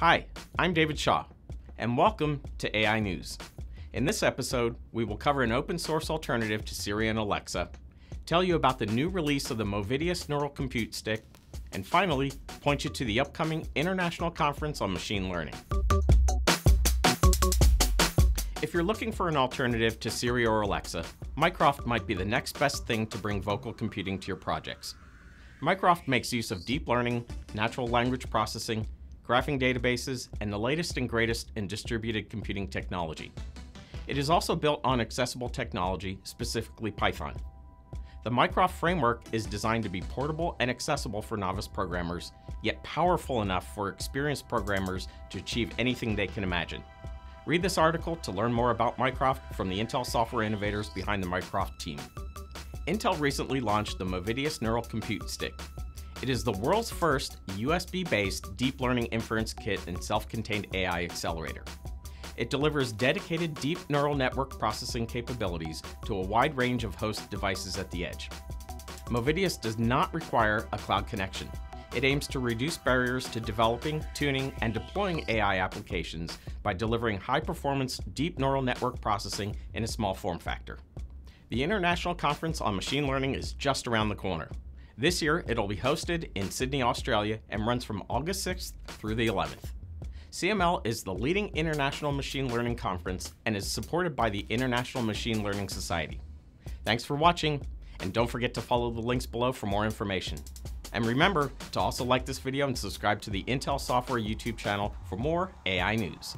Hi, I'm David Shaw, and welcome to AI News. In this episode, we will cover an open source alternative to Siri and Alexa, tell you about the new release of the Movidius Neural Compute Stick, and finally, point you to the upcoming International Conference on Machine Learning. If you're looking for an alternative to Siri or Alexa, Mycroft might be the next best thing to bring vocal computing to your projects. Mycroft makes use of deep learning, natural language processing, graphing databases, and the latest and greatest in distributed computing technology. It is also built on accessible technology, specifically Python. The Mycroft framework is designed to be portable and accessible for novice programmers, yet powerful enough for experienced programmers to achieve anything they can imagine. Read this article to learn more about Mycroft from the Intel software innovators behind the Mycroft team. Intel recently launched the Movidius Neural Compute Stick. It is the world's first USB-based deep learning inference kit and self-contained AI accelerator. It delivers dedicated deep neural network processing capabilities to a wide range of host devices at the edge. Movidius does not require a cloud connection. It aims to reduce barriers to developing, tuning, and deploying AI applications by delivering high-performance deep neural network processing in a small form factor. The International Conference on Machine Learning is just around the corner. This year, it'll be hosted in Sydney, Australia, and runs from August 6th through the 11th. CML is the leading international machine learning conference and is supported by the International Machine Learning Society. Thanks for watching, and don't forget to follow the links below for more information. And remember to also like this video and subscribe to the Intel Software YouTube channel for more AI news.